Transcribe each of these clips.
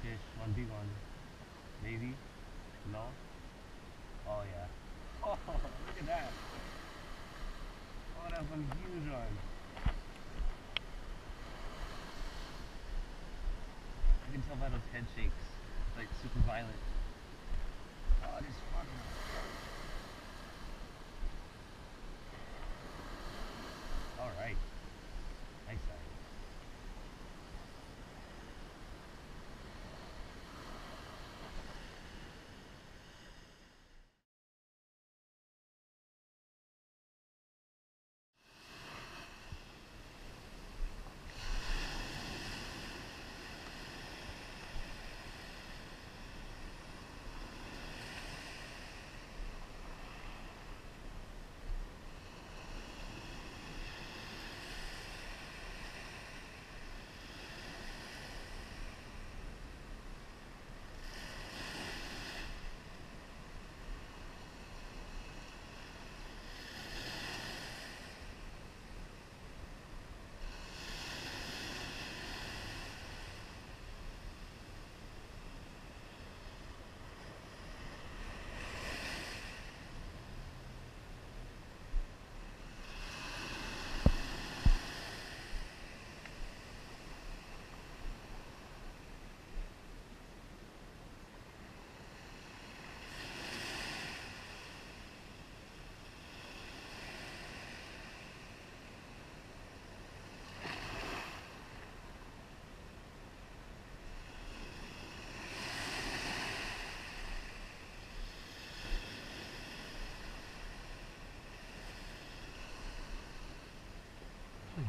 Okay, one big one. Maybe. No. Oh yeah. Oh, look at that. Oh, that's one huge one. I can tell by those head shakes. It's like super violent. Oh, this fucking. All right. Nice size.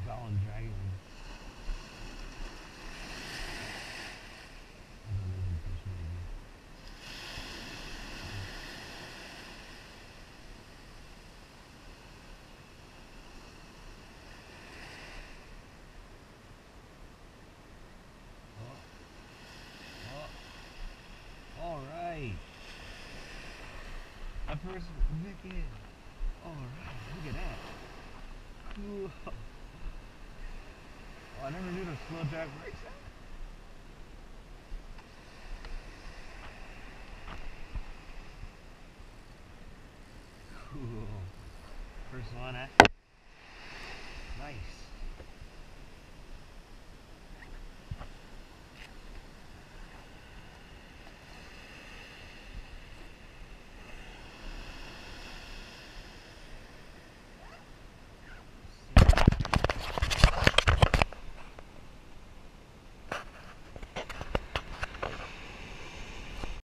Golden dragon. Oh. All right. I first look in. All right. Look at that. Cool. Oh, I never knew to slow drag right there. Cool. First one, eh? Nice.